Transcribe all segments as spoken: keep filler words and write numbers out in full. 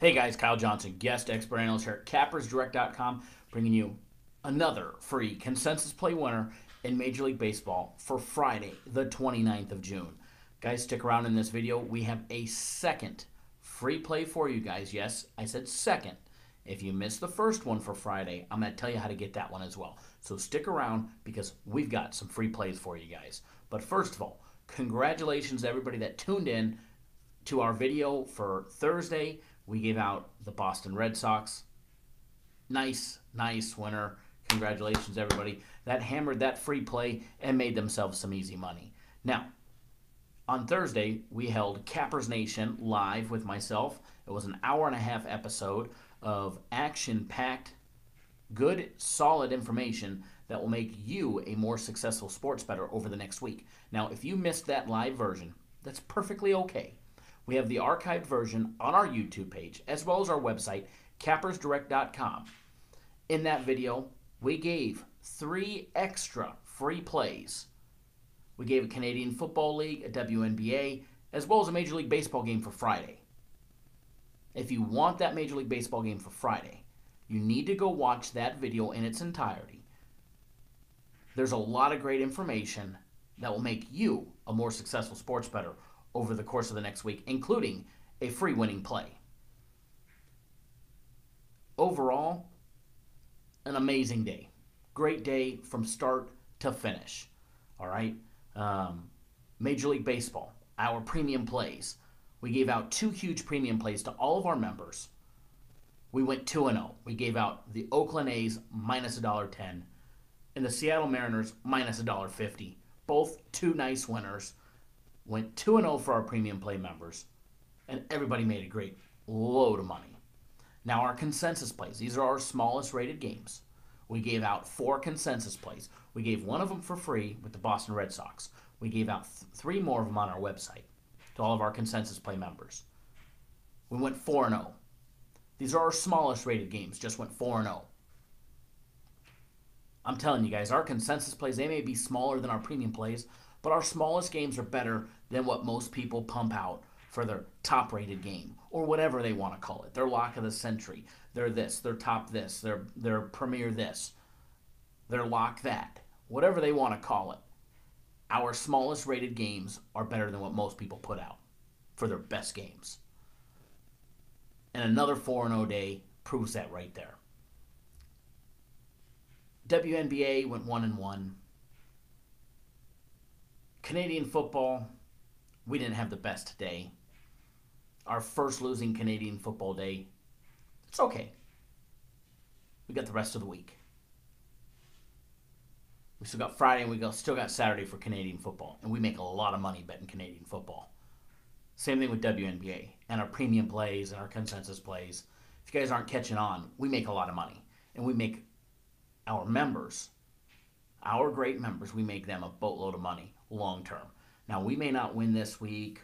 Hey guys, Kyle Johnson, guest expert analyst here at Cappers Direct dot com, bringing you another free consensus play winner in Major League Baseball for Friday, the twenty-ninth of June. Guys, stick around in this video. We have a second free play for you guys. Yes, I said second. If you missed the first one for Friday, I'm going to tell you how to get that one as well. So stick around because we've got some free plays for you guys. But first of all, congratulations to everybody that tuned in to our video for Thursday. We gave out the Boston Red Sox. Nice, nice winner. Congratulations, everybody. That hammered that free play and made themselves some easy money. Now, on Thursday, we held Cappers Nation live with myself. It was an hour and a half episode of action-packed, good, solid information that will make you a more successful sports bettor over the next week. Now, if you missed that live version, that's perfectly okay. We have the archived version on our YouTube page, as well as our website, Cappers Direct dot com. In that video, we gave three extra free plays. We gave a Canadian Football League, a W N B A, as well as a Major League Baseball game for Friday. If you want that Major League Baseball game for Friday, you need to go watch that video in its entirety. There's a lot of great information that will make you a more successful sports bettor over the course of the next week, including a free winning play. Overall, an amazing day. Great day from start to finish. All right? Um, Major League Baseball, our premium plays. We gave out two huge premium plays to all of our members. We went two and oh. We gave out the Oakland A's minus a dollar ten and the Seattle Mariners minus a dollar fifty. Both two nice winners. Went two and oh for our premium play members, and everybody made a great load of money. Now our consensus plays. These are our smallest rated games. We gave out four consensus plays. We gave one of them for free with the Boston Red Sox. We gave out th three more of them on our website to all of our consensus play members. We went four and oh. These are our smallest rated games. Just went four and oh. I'm telling you guys, our consensus plays, they may be smaller than our premium plays, but our smallest games are better than what most people pump out for their top-rated game, or whatever they want to call it. Their lock of the century. Their this. Their top this. Their, their premier this. Their lock that. Whatever they want to call it. Our smallest-rated games are better than what most people put out for their best games. And another four and oh day proves that right there. W N B A went one and one. Canadian football, we didn't have the best day. Our first losing Canadian football day, it's okay. We got the rest of the week. We still got Friday and we got, still got Saturday for Canadian football. And we make a lot of money betting Canadian football. Same thing with W N B A and our premium plays and our consensus plays. If you guys aren't catching on, we make a lot of money. And we make our members, our great members, we make them a boatload of money long term. Now, we may not win this week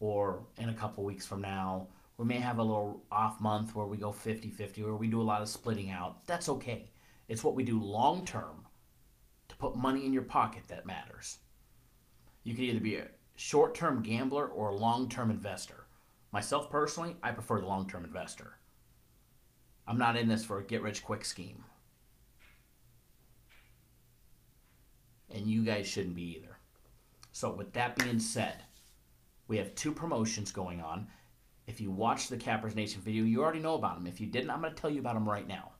or in a couple weeks from now. We may have a little off month where we go fifty fifty or we do a lot of splitting out. That's okay. It's what we do long term to put money in your pocket that matters. You can either be a short-term gambler or a long-term investor. Myself personally, I prefer the long-term investor. I'm not in this for a get-rich-quick scheme. And you guys shouldn't be either. So with that being said, we have two promotions going on. If you watched the Cappers Nation video, you already know about them. If you didn't, I'm going to tell you about them right now.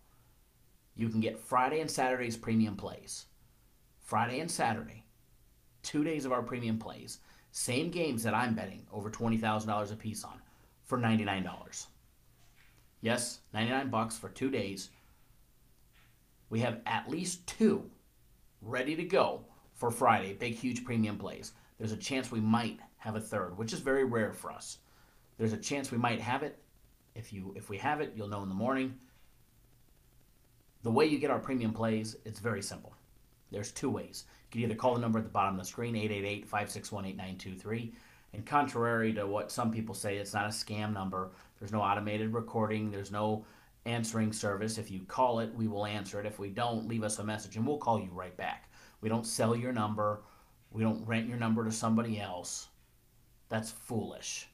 You can get Friday and Saturday's premium plays. Friday and Saturday, two days of our premium plays. Same games that I'm betting over twenty thousand dollars a piece on for ninety-nine dollars. Yes, ninety-nine bucks for two days. We have at least two ready to go for Friday. Big, huge premium plays. There's a chance we might have a third, which is very rare for us. There's a chance we might have it. If you, if we have it, you'll know in the morning. The way you get our premium plays, it's very simple. There's two ways. You can either call the number at the bottom of the screen, eight eight eight, five six one, eight nine two three. And contrary to what some people say, it's not a scam number. There's no automated recording. There's no answering service. If you call it, we will answer it. If we don't, leave us a message and we'll call you right back. We don't sell your number. We don't rent your number to somebody else. That's foolish.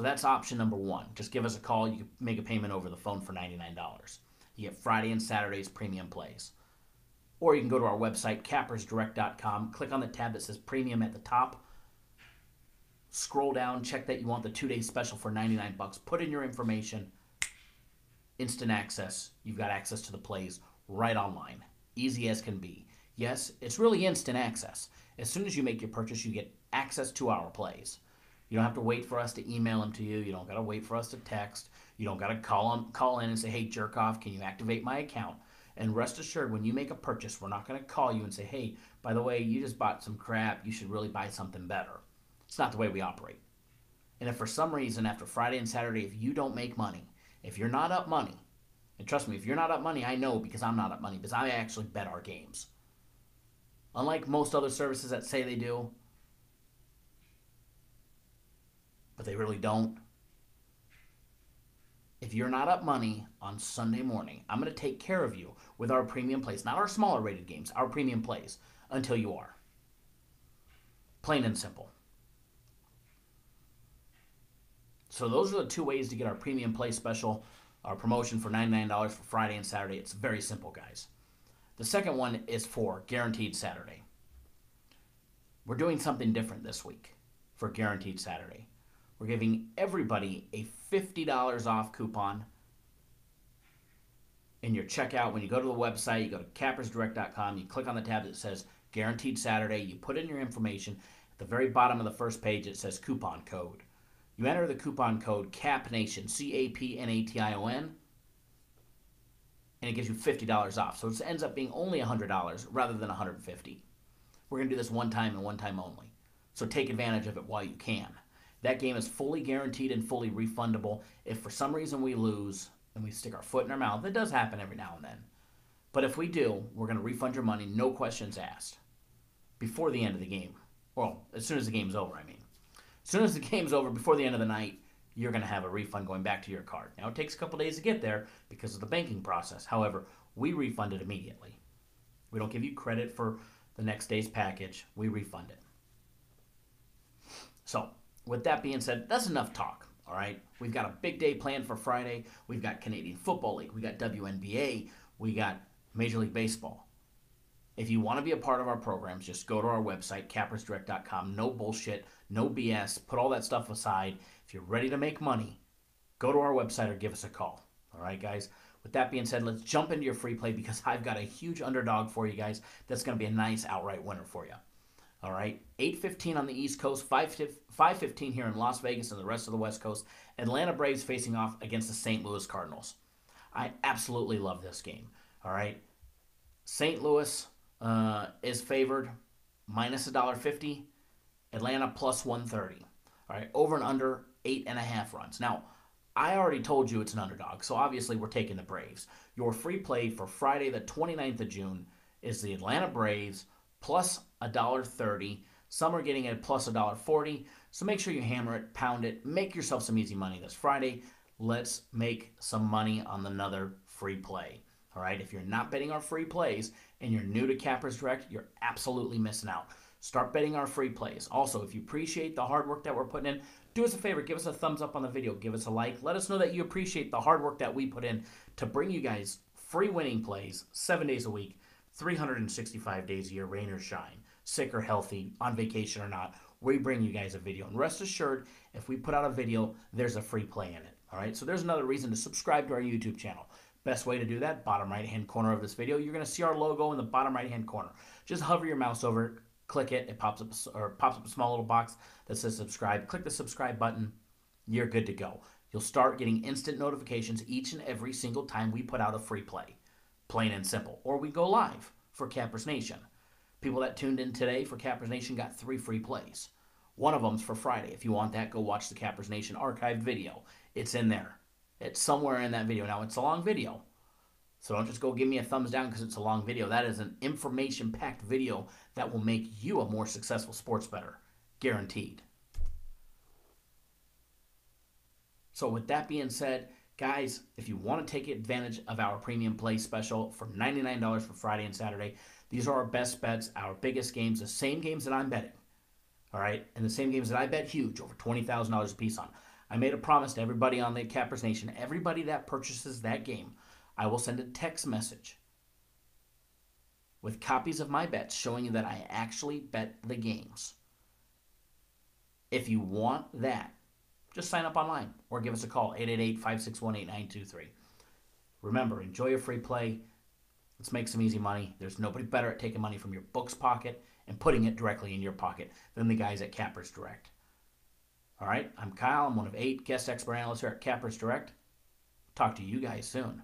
So that's option number one. Just give us a call. You can make a payment over the phone for ninety-nine dollars. You get Friday and Saturday's premium plays. Or you can go to our website, Cappers Direct dot com. Click on the tab that says Premium at the top. Scroll down. Check that you want the two-day special for ninety-nine bucks. Put in your information. Instant access. You've got access to the plays right online. Easy as can be. Yes, it's really instant access. As soon as you make your purchase, you get access to our plays. You don't have to wait for us to email them to you. You don't got to wait for us to text. You don't got to call them, call in and say, hey, jerk off, can you activate my account? And rest assured, when you make a purchase, we're not going to call you and say, hey, by the way, you just bought some crap. You should really buy something better. It's not the way we operate. And if for some reason after Friday and Saturday, if you don't make money, if you're not up money, and trust me, if you're not up money, I know because I'm not up money because I actually bet our games. Unlike most other services that say they do, but they really don't. If you're not up money on Sunday morning, I'm going to take care of you with our premium plays. Not our smaller rated games, our premium plays, until you are. Plain and simple. So those are the two ways to get our premium play special, our promotion for ninety-nine dollars for Friday and Saturday. It's very simple, guys. The second one is for Guaranteed Saturday. We're doing something different this week for Guaranteed Saturday. We're giving everybody a fifty dollars off coupon in your checkout. When you go to the website, you go to Cappers Direct dot com, you click on the tab that says Guaranteed Saturday, you put in your information. At the very bottom of the first page, it says coupon code. You enter the coupon code CAPNATION, C A P N A T I O N, and it gives you fifty dollars off. So it ends up being only one hundred dollars rather than one hundred fifty dollars. We're going to do this one time and one time only. So take advantage of it while you can. That game is fully guaranteed and fully refundable. If for some reason we lose and we stick our foot in our mouth, it does happen every now and then. But if we do, we're going to refund your money, no questions asked, before the end of the game. Well, as soon as the game's over, I mean. As soon as the game's over, before the end of the night, you're going to have a refund going back to your card. Now, it takes a couple days to get there because of the banking process. However, we refund it immediately. We don't give you credit for the next day's package. We refund it. So, with that being said, that's enough talk, all right? We've got a big day planned for Friday. We've got Canadian Football League. We got W N B A. We got Major League Baseball. If you want to be a part of our programs, just go to our website, Cappers Direct dot com. No bullshit, no B S. Put all that stuff aside. If you're ready to make money, go to our website or give us a call, all right, guys? With that being said, let's jump into your free play because I've got a huge underdog for you guys that's going to be a nice outright winner for you. All right, eight fifteen on the East Coast, five fifteen here in Las Vegas and the rest of the West Coast. Atlanta Braves facing off against the Saint Louis Cardinals. I absolutely love this game, all right? Saint Louis uh, is favored minus one dollar fifty, Atlanta plus one thirty. All right, over and under eight and a half runs. Now, I already told you it's an underdog, so obviously we're taking the Braves. Your free play for Friday the twenty-ninth of June is the Atlanta Braves plus one dollar thirty. Some are getting it at plus one dollar forty. So make sure you hammer it, pound it, make yourself some easy money this Friday. Let's make some money on another free play. All right, if you're not betting our free plays and you're new to Cappers Direct, you're absolutely missing out. Start betting our free plays. Also, if you appreciate the hard work that we're putting in, do us a favor, give us a thumbs up on the video, give us a like. Let us know that you appreciate the hard work that we put in to bring you guys free winning plays seven days a week, three hundred sixty-five days a year, rain or shine, sick or healthy, on vacation or not, we bring you guys a video. And rest assured, if we put out a video, there's a free play in it. All right, so there's another reason to subscribe to our YouTube channel. Best way to do that, bottom right-hand corner of this video, you're going to see our logo in the bottom right-hand corner. Just hover your mouse over it, click it, it pops up, or pops up a small little box that says subscribe. Click the subscribe button, you're good to go. You'll start getting instant notifications each and every single time we put out a free play. Plain and simple. Or we go live for Cappers Nation. People that tuned in today for Cappers Nation got three free plays. One of them's for Friday. If you want that, go watch the Cappers Nation archived video. It's in there. It's somewhere in that video. Now, it's a long video, so don't just go give me a thumbs down because it's a long video. That is an information-packed video that will make you a more successful sports bettor, guaranteed. So with that being said, guys, if you want to take advantage of our premium play special for ninety-nine dollars for Friday and Saturday, these are our best bets, our biggest games, the same games that I'm betting, all right, and the same games that I bet huge, over twenty thousand dollars a piece on. I made a promise to everybody on the Cappers Nation, everybody that purchases that game, I will send a text message with copies of my bets showing you that I actually bet the games. If you want that, just sign up online or give us a call, eight eight eight, five six one, eight nine two three. Remember, enjoy your free play. Let's make some easy money. There's nobody better at taking money from your book's pocket and putting it directly in your pocket than the guys at Cappers Direct. All right, I'm Kyle. I'm one of eight guest expert analysts here at Cappers Direct. Talk to you guys soon.